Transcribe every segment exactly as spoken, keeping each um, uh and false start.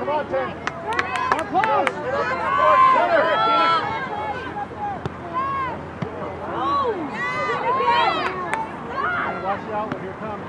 Come on, Tim. We're close. Watch out when here comes.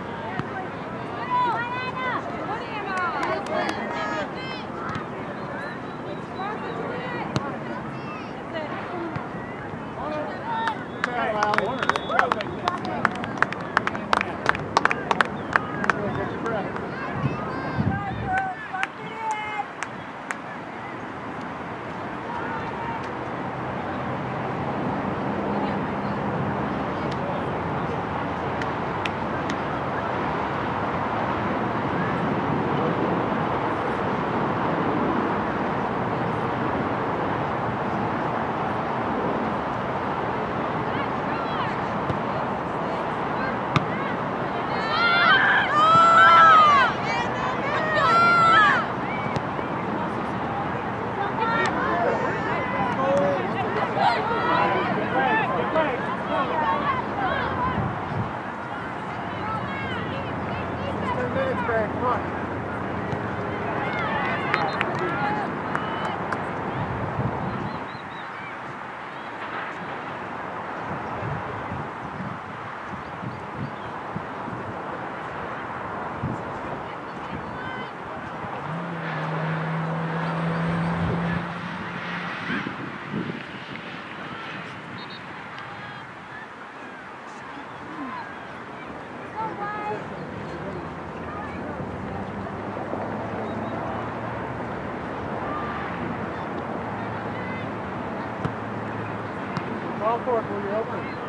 All four, will you open?